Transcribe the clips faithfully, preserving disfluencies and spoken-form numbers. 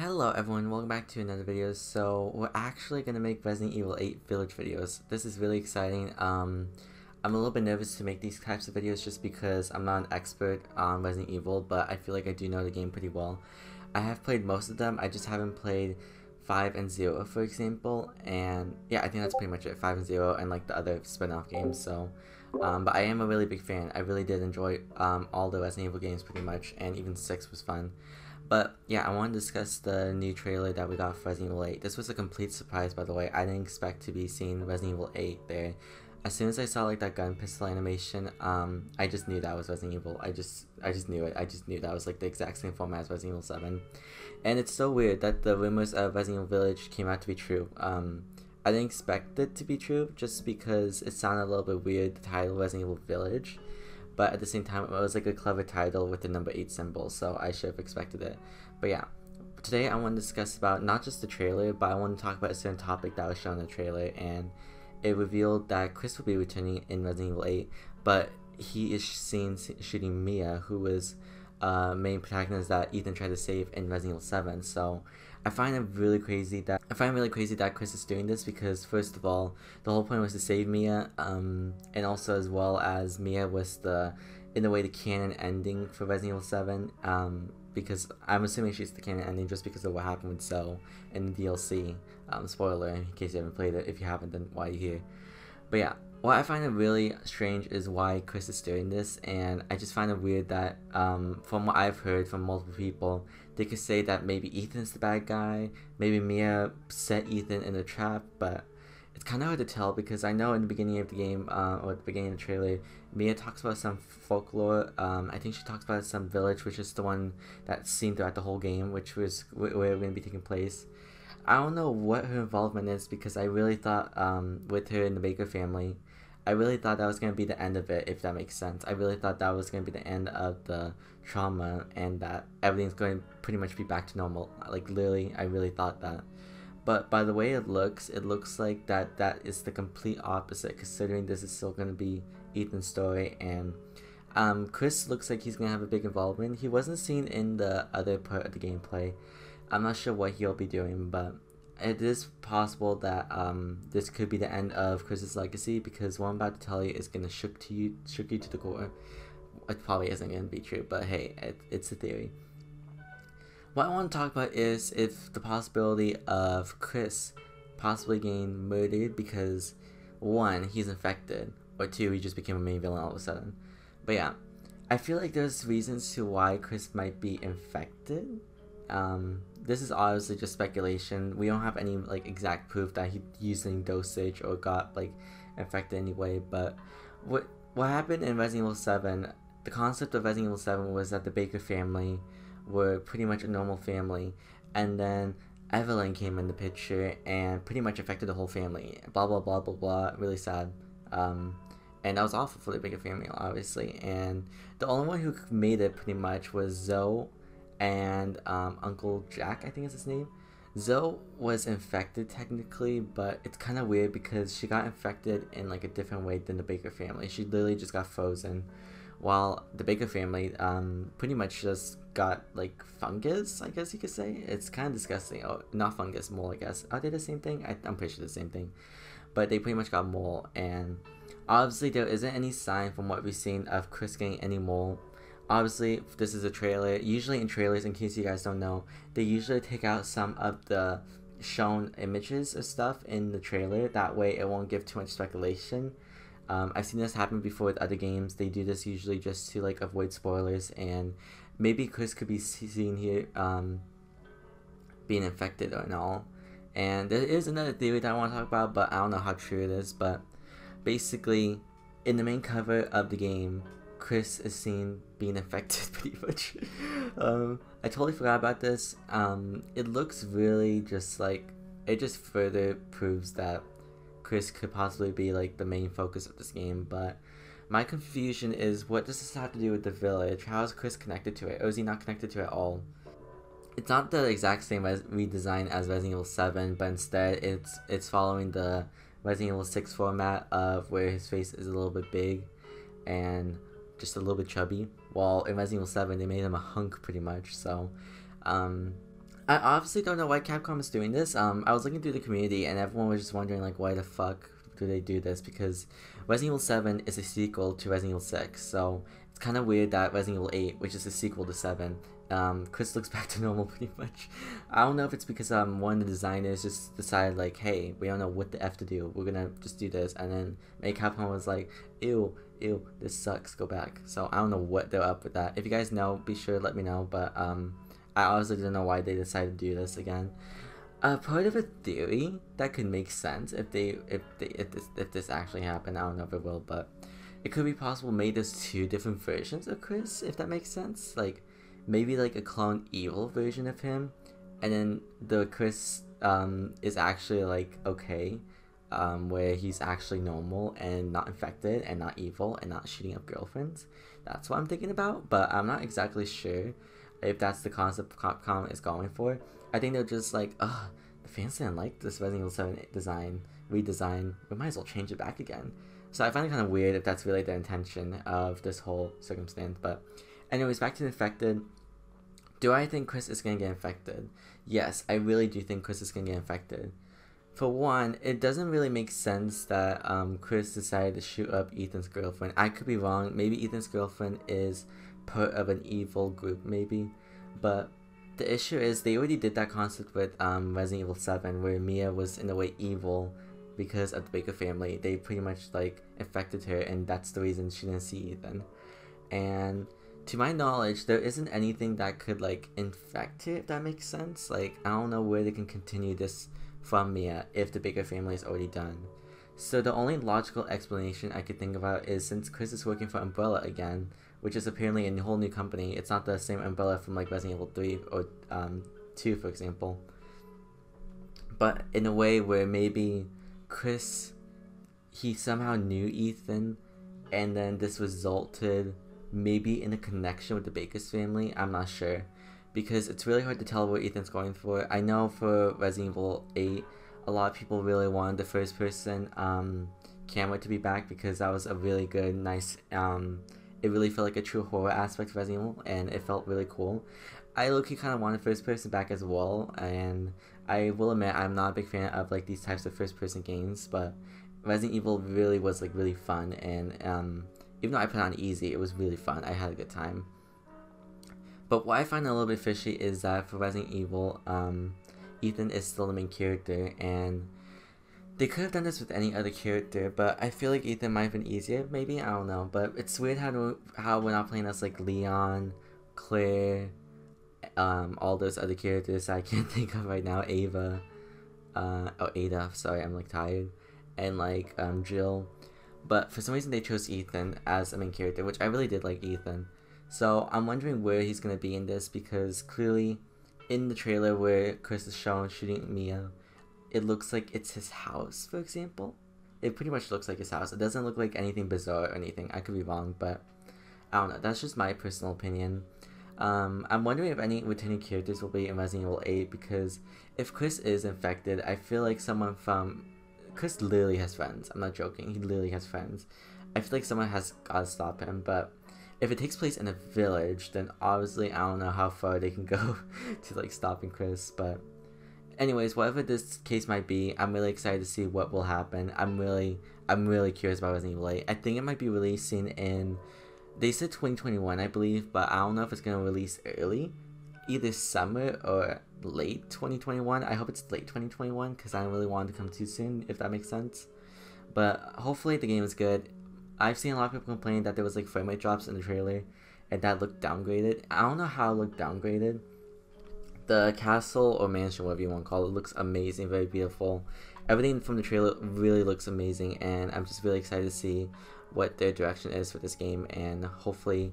Hello everyone, welcome back to another video. So we're actually going to make Resident Evil eight Village videos. This is really exciting. Um, I'm a little bit nervous to make these types of videos just because I'm not an expert on Resident Evil, but I feel like I do know the game pretty well. I have played most of them, I just haven't played five and zero for example, and yeah, I think that's pretty much it, five and zero and like the other spin-off games. So, um, but I am a really big fan. I really did enjoy um, all the Resident Evil games pretty much, and even six was fun. But yeah, I want to discuss the new trailer that we got for Resident Evil eight. This was a complete surprise, by the way. I didn't expect to be seeing Resident Evil eight there. As soon as I saw like that gun pistol animation, um, I just knew that was Resident Evil. I just, I just knew it. I just knew that was like the exact same format as Resident Evil seven. And it's so weird that the rumors of Resident Evil Village came out to be true. Um, I didn't expect it to be true, just because it sounded a little bit weird, the title Resident Evil Village. But at the same time, it was like a clever title with the number eight symbol, so I should have expected it. But yeah, today I want to discuss about not just the trailer, but I want to talk about a certain topic that was shown in the trailer, and it revealed that Chris will be returning in Resident Evil eight, but he is seen shooting Mia, who was the uh, main protagonist that Ethan tried to save in Resident Evil seven, so I find it really crazy that I find it really crazy that Chris is doing this, because first of all, the whole point was to save Mia, um, and also as well as Mia was the, in a way, the canon ending for Resident Evil seven, um, because I'm assuming she's the canon ending just because of what happened with Zoe in the D L C. Um, spoiler in case you haven't played it. If you haven't, then why are you here? But yeah, what I find it really strange is why Chris is doing this, and I just find it weird that um, from what I've heard from multiple people, they could say that maybe Ethan's the bad guy, maybe Mia set Ethan in a trap, but it's kind of hard to tell, because I know in the beginning of the game, uh, or at the beginning of the trailer, Mia talks about some folklore. um, I think she talks about some village, which is the one that's seen throughout the whole game, which was where we're going to be taking place. I don't know what her involvement is, because I really thought um, with her and the Baker family, I really thought that was going to be the end of it, if that makes sense. I really thought that was going to be the end of the trauma, and that everything's going to pretty much be back to normal. Like, literally, I really thought that. But by the way it looks, it looks like that that is the complete opposite, considering this is still going to be Ethan's story, and um, Chris looks like he's going to have a big involvement. He wasn't seen in the other part of the gameplay. I'm not sure what he'll be doing, but it is possible that um, this could be the end of Chris's legacy, because what I'm about to tell you is gonna shook to you, shook you to the core. It probably isn't gonna be true, but hey, it, it's a theory. What I want to talk about is if the possibility of Chris possibly getting murdered because one, he's infected, or two, he just became a main villain all of a sudden. But yeah, I feel like there's reasons to why Chris might be infected. Um, this is obviously just speculation. We don't have any like exact proof that he using dosage or got like infected anyway. But what what happened in Resident Evil seven? The concept of Resident Evil seven was that the Baker family were pretty much a normal family, and then Evelyn came in the picture and pretty much affected the whole family. Blah blah blah blah blah. Really sad. Um, and that was awful for the Baker family, obviously. And the only one who made it pretty much was Zoe. And um, Uncle Jack, I think is his name. Zoe was infected technically, but it's kind of weird because she got infected in like a different way than the Baker family. She literally just got frozen, while the Baker family um, pretty much just got like fungus, I guess you could say. It's kind of disgusting. Oh, not fungus, mole, I guess. Are they the same thing? I, I'm pretty sure the same thing. But they pretty much got mole, and obviously there isn't any sign from what we've seen of Chris getting any mole. Obviously, this is a trailer. Usually in trailers, in case you guys don't know, they usually take out some of the shown images of stuff in the trailer. That way it won't give too much speculation. Um, I've seen this happen before with other games. They do this usually just to like avoid spoilers, and maybe Chris could be seen here um, being infected or not. And there is another theory that I want to talk about, but I don't know how true it is. But basically, in the main cover of the game, Chris is seen being infected pretty much. um, I totally forgot about this. Um, it looks really just like, it just further proves that Chris could possibly be like the main focus of this game. But my confusion is, what does this have to do with the village? How is Chris connected to it? Or is he not connected to it at all? It's not the exact same redesign as Resident Evil seven, but instead it's, it's following the Resident Evil six format of where his face is a little bit big and just a little bit chubby, while in Resident Evil seven they made him a hunk pretty much. So um, I obviously don't know why Capcom is doing this. Um, I was looking through the community and everyone was just wondering, like, why the fuck do they do this? Because Resident Evil seven is a sequel to Resident Evil six, so it's kind of weird that Resident Evil eight, which is a sequel to seven, um, Chris looks back to normal pretty much. I don't know if it's because um, one of the designers just decided, like, hey, we don't know what the F to do, we're gonna just do this, and then maybe Capcom was like, ew, ew, this sucks, go back. So I don't know what they're up with that. If you guys know, be sure to let me know, but um, I honestly don't know why they decided to do this again. Uh, part of a theory that could make sense if they if they if this if this actually happened, I don't know if it will, but it could be possible. Maybe there's two different versions of Chris, if that makes sense. Like maybe like a clone evil version of him, and then the Chris um is actually like okay, um where he's actually normal and not infected and not evil and not shooting up girlfriends. That's what I'm thinking about, but I'm not exactly sure if that's the concept Capcom is going for. I think they're just like, ugh, the fans didn't like this Resident Evil seven design, redesign, we might as well change it back again. So I find it kind of weird if that's really the intention of this whole circumstance, but anyways, back to the infected. Do I think Chris is gonna get infected? Yes, I really do think Chris is gonna get infected. For one, it doesn't really make sense that um, Chris decided to shoot up Ethan's girlfriend. I could be wrong, maybe Ethan's girlfriend is part of an evil group maybe, but the issue is they already did that concept with um, Resident Evil seven, where Mia was in a way evil because of the Baker family. They pretty much like infected her, and that's the reason she didn't see Ethan. And to my knowledge, there isn't anything that could like infect her, if that makes sense. Like I don't know where they can continue this from Mia if the Baker family is already done. So the only logical explanation I could think about is since Chris is working for Umbrella again, which is apparently a whole new company. It's not the same Umbrella from like Resident Evil three or um, two, for example. But in a way where maybe Chris, he somehow knew Ethan, and then this resulted maybe in a connection with the Baker's family. I'm not sure, because it's really hard to tell what Ethan's going for. I know for Resident Evil eight, a lot of people really wanted the first person um, camera to be back, because that was a really good, nice... Um, It really felt like a true horror aspect of Resident Evil, and it felt really cool. I low-key kind of wanted first-person back as well, and I will admit I'm not a big fan of like these types of first-person games, but Resident Evil really was like really fun, and um, even though I put it on easy, it was really fun. I had a good time. But what I find a little bit fishy is that for Resident Evil, um, Ethan is still the main character, and they could have done this with any other character, but I feel like Ethan might have been easier, maybe? I don't know, but it's weird how to, how we're not playing as, like, Leon, Claire, um, all those other characters I can't think of right now, Ava, uh, oh, Ada, sorry, I'm, like, tired, and, like, um, Jill, but for some reason they chose Ethan as a main character, which I really did like Ethan, so I'm wondering where he's gonna be in this, because clearly, in the trailer where Chris is shown shooting at Mia, it looks like it's his house, for example. It pretty much looks like his house. It doesn't look like anything bizarre or anything. I could be wrong, but I don't know. That's just my personal opinion. Um, I'm wondering if any returning characters will be in Resident Evil eight, because if Chris is infected, I feel like someone from... Chris literally has friends. I'm not joking. He literally has friends. I feel like someone has gotta stop him, but if it takes place in a village, then obviously I don't know how far they can go to like stopping Chris, but... Anyways, whatever this case might be, I'm really excited to see what will happen. I'm really, I'm really curious about Resident Evil eight. I think it might be releasing in, they said twenty twenty-one, I believe, but I don't know if it's going to release early, either summer or late twenty twenty-one. I hope it's late twenty twenty-one, because I don't really want it to come too soon, if that makes sense. But hopefully the game is good. I've seen a lot of people complain that there was like frame rate drops in the trailer, and that looked downgraded. I don't know how it looked downgraded. The castle or mansion, whatever you want to call it, looks amazing, very beautiful. Everything from the trailer really looks amazing, and I'm just really excited to see what their direction is for this game, and hopefully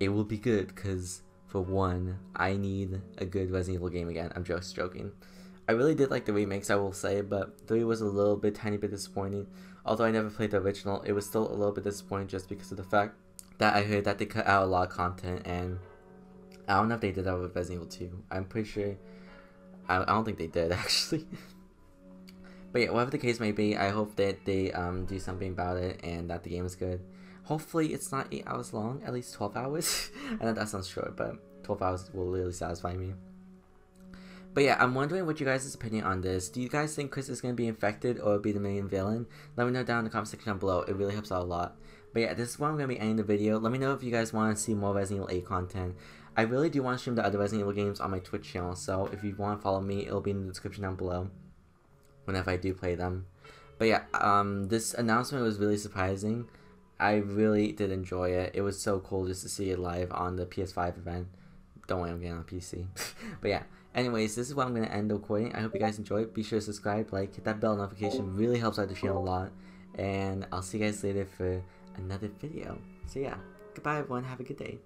it will be good, because for one, I need a good Resident Evil game again. I'm just joking. I really did like the remakes, I will say, but three was a little bit, tiny bit disappointing. Although I never played the original, it was still a little bit disappointing just because of the fact that I heard that they cut out a lot of content, and I don't know if they did that with Resident Evil two. I'm pretty sure... I, I don't think they did, actually. But yeah, whatever the case may be, I hope that they um, do something about it and that the game is good. Hopefully it's not eight hours long, at least twelve hours. I know that sounds short, but twelve hours will really satisfy me. But yeah, I'm wondering what you guys' opinion on this. Do you guys think Chris is going to be infected or be the main villain? Let me know down in the comment section below. It really helps out a lot. But yeah, this is where I'm going to be ending the video. Let me know if you guys want to see more Resident Evil eight content. I really do want to stream the other Resident Evil games on my Twitch channel, so if you want to follow me, it'll be in the description down below whenever I do play them. But yeah, um, this announcement was really surprising. I really did enjoy it. It was so cool just to see it live on the P S five event. Don't worry, I'm getting on P C. But yeah, anyways, this is where I'm going to end the recording. I hope you guys enjoyed. Be sure to subscribe, like, hit that bell notification. Really helps out the channel a lot. And I'll see you guys later for another video. So yeah, goodbye everyone. Have a good day.